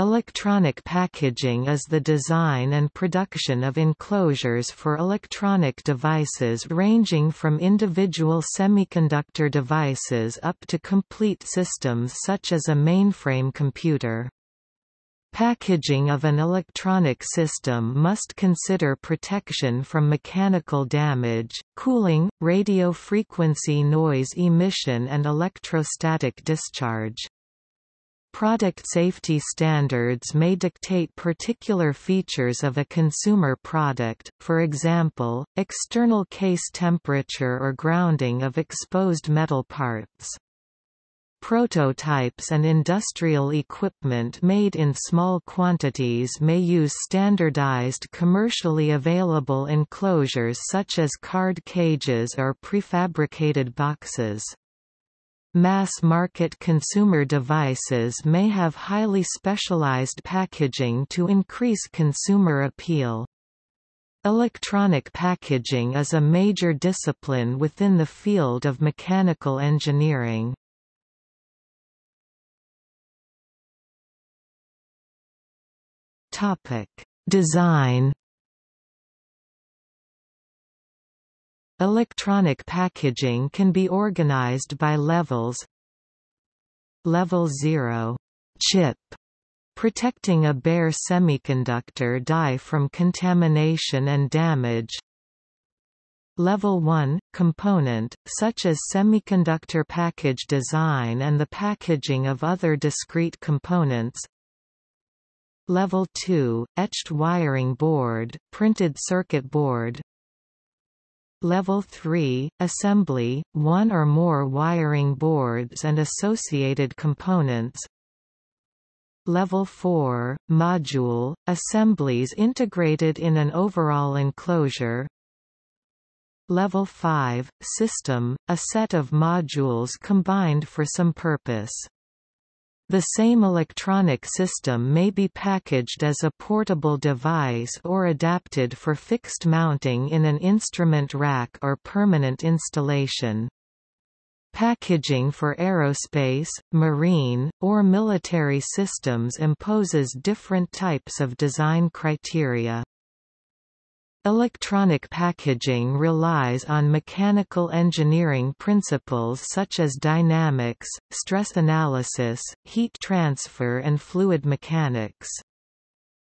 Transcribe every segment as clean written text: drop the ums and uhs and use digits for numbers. Electronic packaging is the design and production of enclosures for electronic devices ranging from individual semiconductor devices up to complete systems such as a mainframe computer. Packaging of an electronic system must consider protection from mechanical damage, cooling, radio frequency noise emission and electrostatic discharge. Product safety standards may dictate particular features of a consumer product, for example, external case temperature or grounding of exposed metal parts. Prototypes and industrial equipment made in small quantities may use standardized commercially available enclosures such as card cages or prefabricated boxes. Mass-market consumer devices may have highly specialized packaging to increase consumer appeal. Electronic packaging is a major discipline within the field of mechanical engineering. Topic: Design. Electronic packaging can be organized by levels. Level 0. Chip. Protecting a bare semiconductor die from contamination and damage. Level 1. Component, such as semiconductor package design and the packaging of other discrete components. Level 2. Etched wiring board, printed circuit board. Level 3 – Assembly, one or more wiring boards and associated components. Level 4 – Module, assemblies integrated in an overall enclosure. Level 5 – System, a set of modules combined for some purpose. The same electronic system may be packaged as a portable device or adapted for fixed mounting in an instrument rack or permanent installation. Packaging for aerospace, marine, or military systems imposes different types of design criteria. Electronic packaging relies on mechanical engineering principles such as dynamics, stress analysis, heat transfer and fluid mechanics.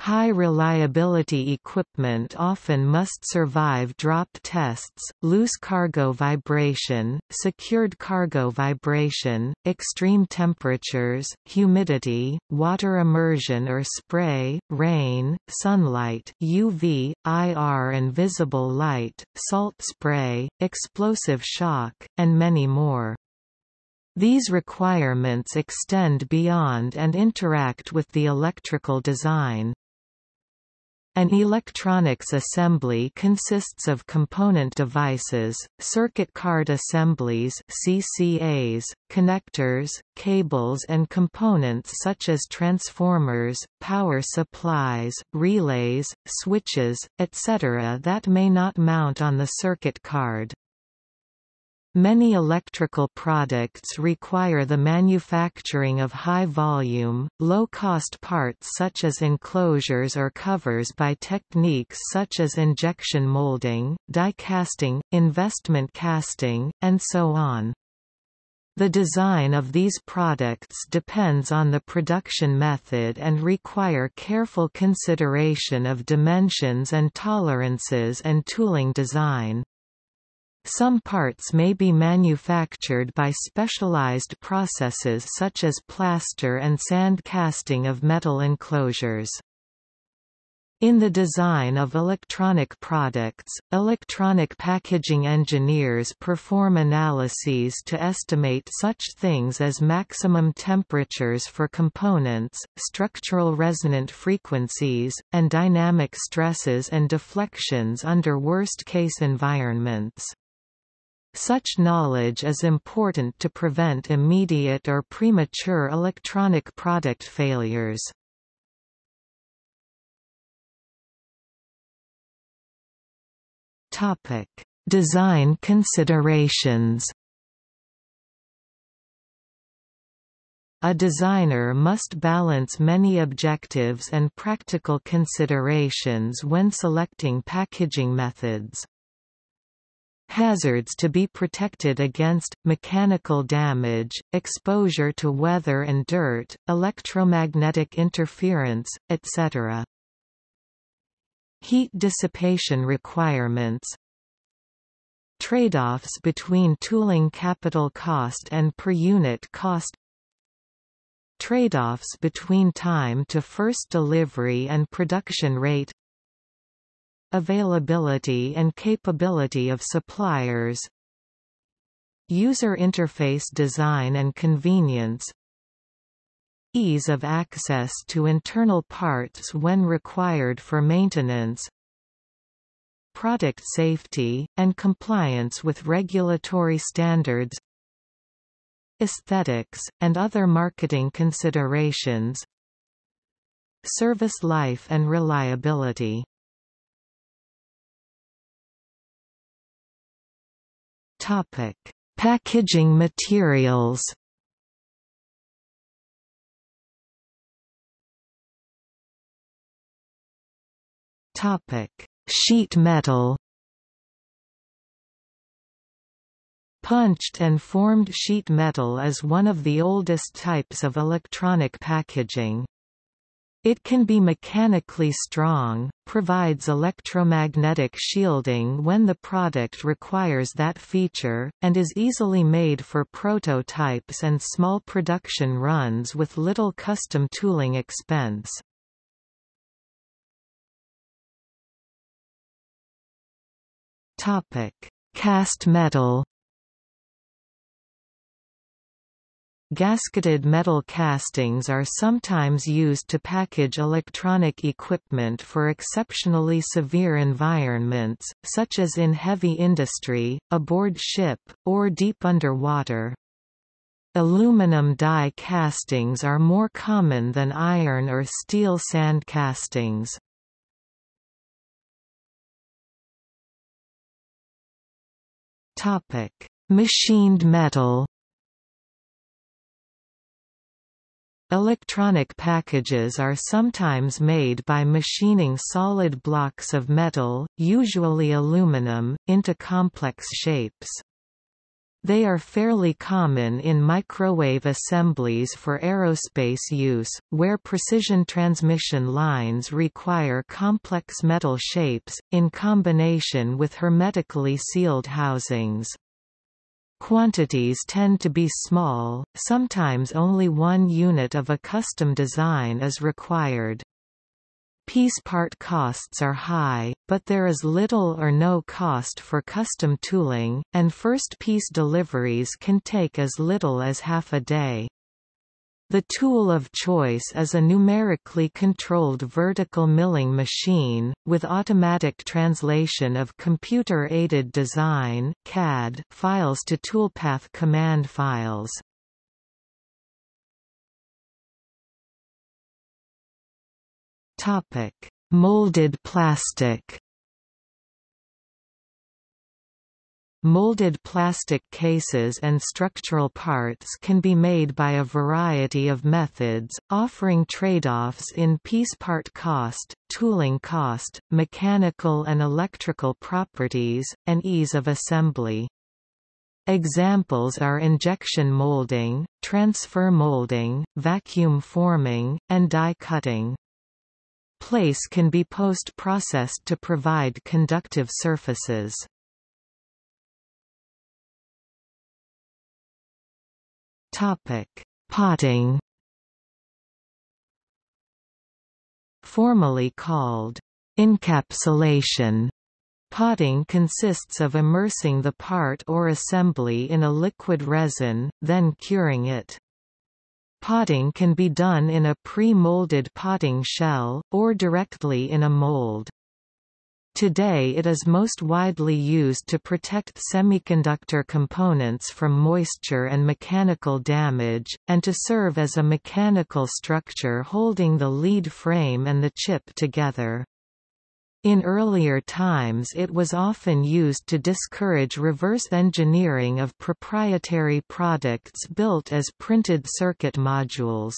High reliability equipment often must survive drop tests, loose cargo vibration, secured cargo vibration, extreme temperatures, humidity, water immersion or spray, rain, sunlight, UV, IR and visible light, salt spray, explosive shock, and many more. These requirements extend beyond and interact with the electrical design. An electronics assembly consists of component devices, circuit card assemblies (CCAs), connectors, cables and components such as transformers, power supplies, relays, switches, etc. that may not mount on the circuit card. Many electrical products require the manufacturing of high-volume, low-cost parts such as enclosures or covers by techniques such as injection molding, die casting, investment casting, and so on. The design of these products depends on the production method and require careful consideration of dimensions and tolerances and tooling design. Some parts may be manufactured by specialized processes such as plaster and sand casting of metal enclosures. In the design of electronic products, electronic packaging engineers perform analyses to estimate such things as maximum temperatures for components, structural resonant frequencies, and dynamic stresses and deflections under worst-case environments. Such knowledge is important to prevent immediate or premature electronic product failures. Topic: Design considerations. A designer must balance many objectives and practical considerations when selecting packaging methods. Hazards to be protected against, mechanical damage, exposure to weather and dirt, electromagnetic interference, etc. Heat dissipation requirements. Trade-offs between tooling capital cost and per-unit cost. Trade-offs between time to first delivery and production rate. Availability and capability of suppliers. User interface design and convenience. Ease of access to internal parts when required for maintenance. Product safety, and compliance with regulatory standards. Aesthetics, and other marketing considerations. Service life and reliability. Topic: Packaging materials. Topic: Sheet metal. Punched and formed sheet metal is one of the oldest types of electronic packaging. It can be mechanically strong, provides electromagnetic shielding when the product requires that feature, and is easily made for prototypes and small production runs with little custom tooling expense. Cast metal. Gasketed metal castings are sometimes used to package electronic equipment for exceptionally severe environments, such as in heavy industry, aboard ship, or deep underwater. Aluminum die castings are more common than iron or steel sand castings. Machined metal. Electronic packages are sometimes made by machining solid blocks of metal, usually aluminum, into complex shapes. They are fairly common in microwave assemblies for aerospace use, where precision transmission lines require complex metal shapes, in combination with hermetically sealed housings. Quantities tend to be small, sometimes only one unit of a custom design is required. Piece part costs are high, but there is little or no cost for custom tooling, and first piece deliveries can take as little as half a day. The tool of choice is a numerically controlled vertical milling machine, with automatic translation of computer-aided design (CAD) files to toolpath command files. Molded plastic. Molded plastic cases and structural parts can be made by a variety of methods, offering trade-offs in piece part cost, tooling cost, mechanical and electrical properties, and ease of assembly. Examples are injection molding, transfer molding, vacuum forming, and die cutting. Place can be post-processed to provide conductive surfaces. Potting. Formally called encapsulation, potting consists of immersing the part or assembly in a liquid resin, then curing it. Potting can be done in a pre-molded potting shell, or directly in a mold. Today it is most widely used to protect semiconductor components from moisture and mechanical damage, and to serve as a mechanical structure holding the lead frame and the chip together. In earlier times it was often used to discourage reverse engineering of proprietary products built as printed circuit modules.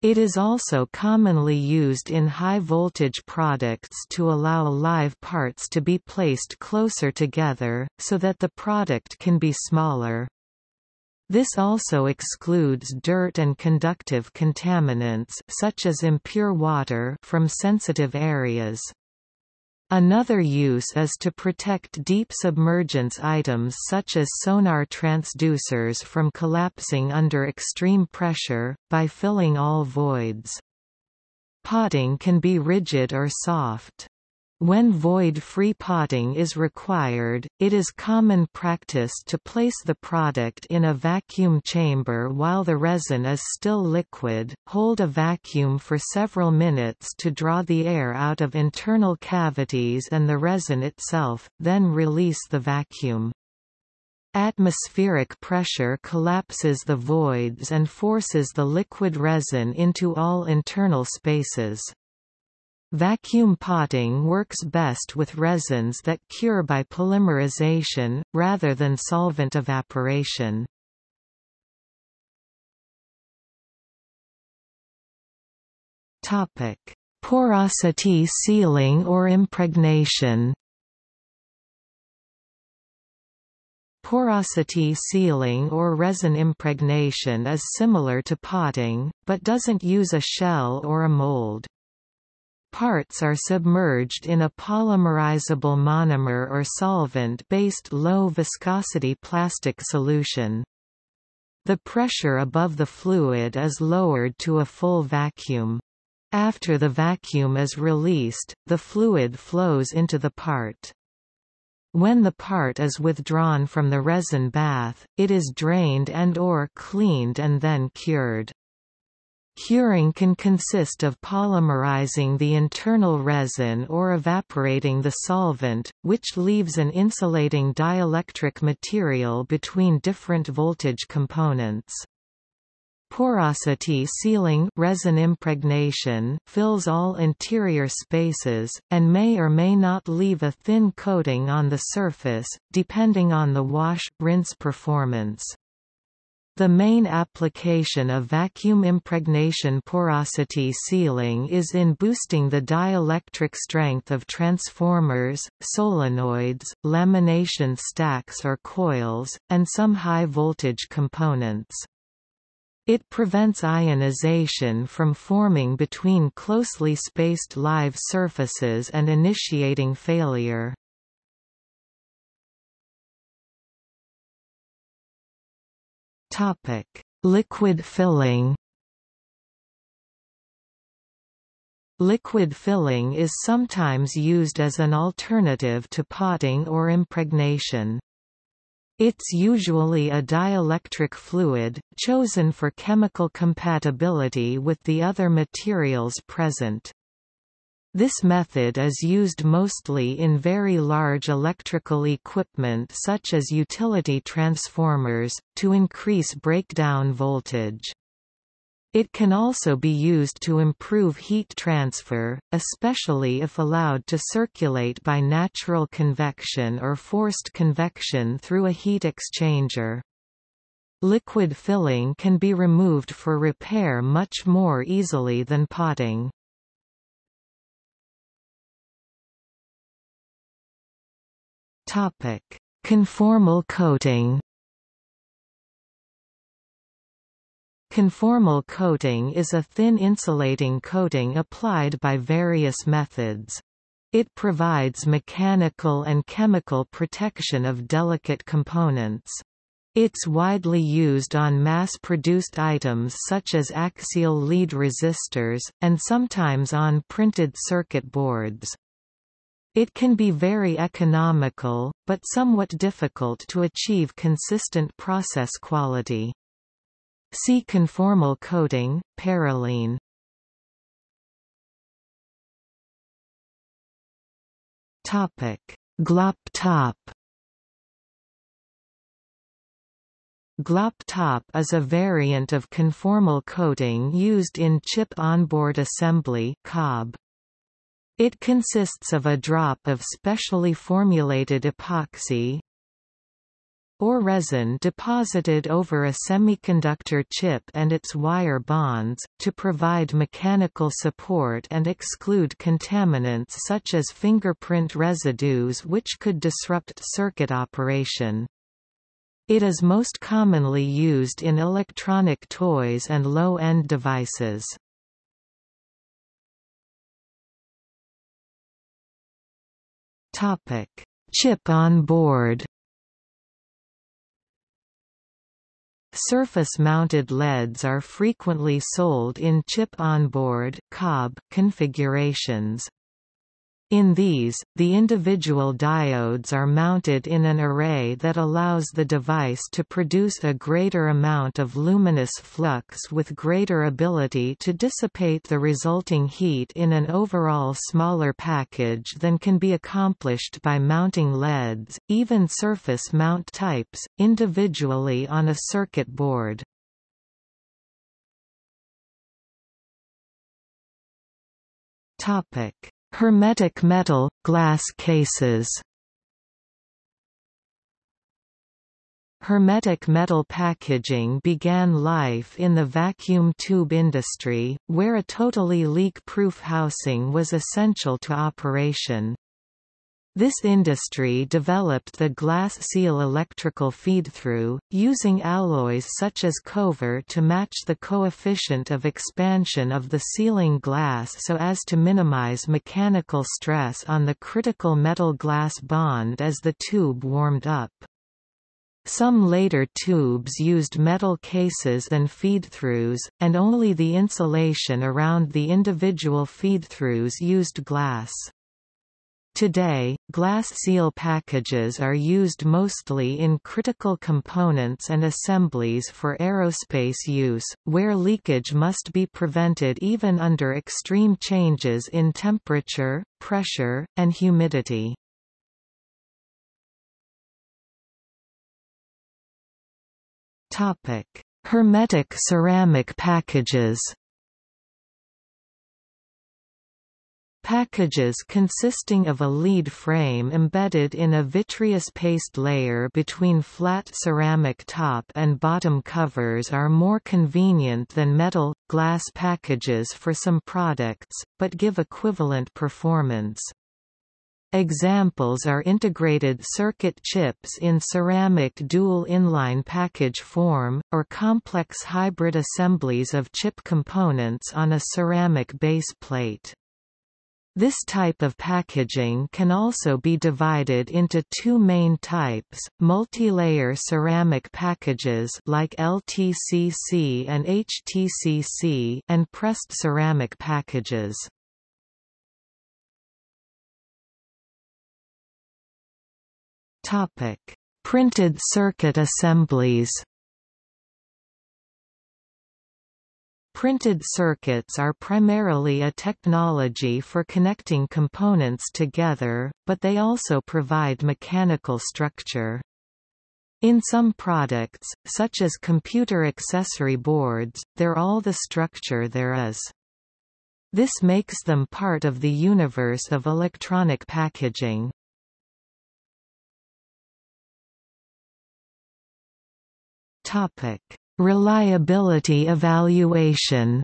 It is also commonly used in high-voltage products to allow live parts to be placed closer together, so that the product can be smaller. This also excludes dirt and conductive contaminants such as impure water from sensitive areas. Another use is to protect deep submergence items such as sonar transducers from collapsing under extreme pressure, by filling all voids. Potting can be rigid or soft. When void-free potting is required, it is common practice to place the product in a vacuum chamber while the resin is still liquid, hold a vacuum for several minutes to draw the air out of internal cavities and the resin itself, then release the vacuum. Atmospheric pressure collapses the voids and forces the liquid resin into all internal spaces. Vacuum potting works best with resins that cure by polymerization, rather than solvent evaporation. Porosity sealing or impregnation. Porosity sealing or resin impregnation is similar to potting, but doesn't use a shell or a mold. Parts are submerged in a polymerizable monomer or solvent-based low-viscosity plastic solution. The pressure above the fluid is lowered to a full vacuum. After the vacuum is released, the fluid flows into the part. When the part is withdrawn from the resin bath, it is drained and/or cleaned and then cured. Curing can consist of polymerizing the internal resin or evaporating the solvent, which leaves an insulating dielectric material between different voltage components. Porosity sealing resin impregnation fills all interior spaces, and may or may not leave a thin coating on the surface, depending on the wash-rinse performance. The main application of vacuum impregnation porosity sealing is in boosting the dielectric strength of transformers, solenoids, lamination stacks or coils, and some high-voltage components. It prevents ionization from forming between closely spaced live surfaces and initiating failure. Liquid filling. Liquid filling is sometimes used as an alternative to potting or impregnation. It's usually a dielectric fluid, chosen for chemical compatibility with the other materials present. This method is used mostly in very large electrical equipment such as utility transformers, to increase breakdown voltage. It can also be used to improve heat transfer, especially if allowed to circulate by natural convection or forced convection through a heat exchanger. Liquid filling can be removed for repair much more easily than potting. Conformal coating. Conformal coating is a thin insulating coating applied by various methods. It provides mechanical and chemical protection of delicate components. It's widely used on mass-produced items such as axial lead resistors, and sometimes on printed circuit boards. It can be very economical, but somewhat difficult to achieve consistent process quality. See conformal coating, Parylene. Glop top. Glop top is a variant of conformal coating used in chip onboard assembly (COB). It consists of a drop of specially formulated epoxy or resin deposited over a semiconductor chip and its wire bonds, to provide mechanical support and exclude contaminants such as fingerprint residues which could disrupt circuit operation. It is most commonly used in electronic toys and low-end devices. Chip on board. Surface-mounted LEDs are frequently sold in chip-on-board (COB) configurations. In these, the individual diodes are mounted in an array that allows the device to produce a greater amount of luminous flux with greater ability to dissipate the resulting heat in an overall smaller package than can be accomplished by mounting LEDs, even surface mount types, individually on a circuit board. Hermetic metal, glass cases. Hermetic metal packaging began life in the vacuum tube industry, where a totally leak-proof housing was essential to operation. This industry developed the glass seal electrical feed-through, using alloys such as cover to match the coefficient of expansion of the sealing glass so as to minimize mechanical stress on the critical metal glass bond as the tube warmed up. Some later tubes used metal cases and feed-throughs, and only the insulation around the individual feed-throughs used glass. Today, glass seal packages are used mostly in critical components and assemblies for aerospace use, where leakage must be prevented even under extreme changes in temperature, pressure, and humidity. Topic: Hermetic ceramic packages. Packages consisting of a lead frame embedded in a vitreous paste layer between flat ceramic top and bottom covers are more convenient than metal, glass packages for some products, but give equivalent performance. Examples are integrated circuit chips in ceramic dual inline package form, or complex hybrid assemblies of chip components on a ceramic base plate. This type of packaging can also be divided into two main types: multilayer ceramic packages like LTCC and HTCC, and pressed ceramic packages. Topic: Printed circuit assemblies. Printed circuits are primarily a technology for connecting components together, but they also provide mechanical structure. In some products, such as computer accessory boards, they're all the structure there is. This makes them part of the universe of electronic packaging. Reliability evaluation.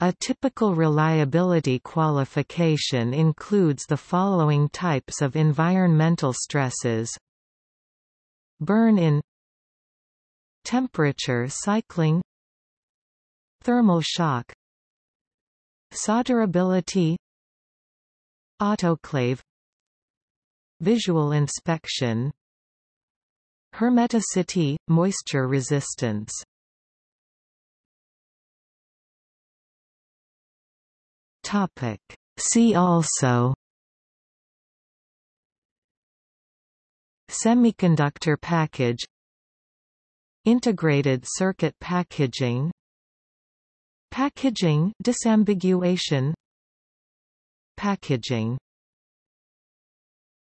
A typical reliability qualification includes the following types of environmental stresses: burn-in, temperature cycling, thermal shock, solderability, autoclave, visual inspection, hermeticity, moisture resistance. Topic: See also: semiconductor package, integrated circuit packaging, packaging disambiguation, packaging.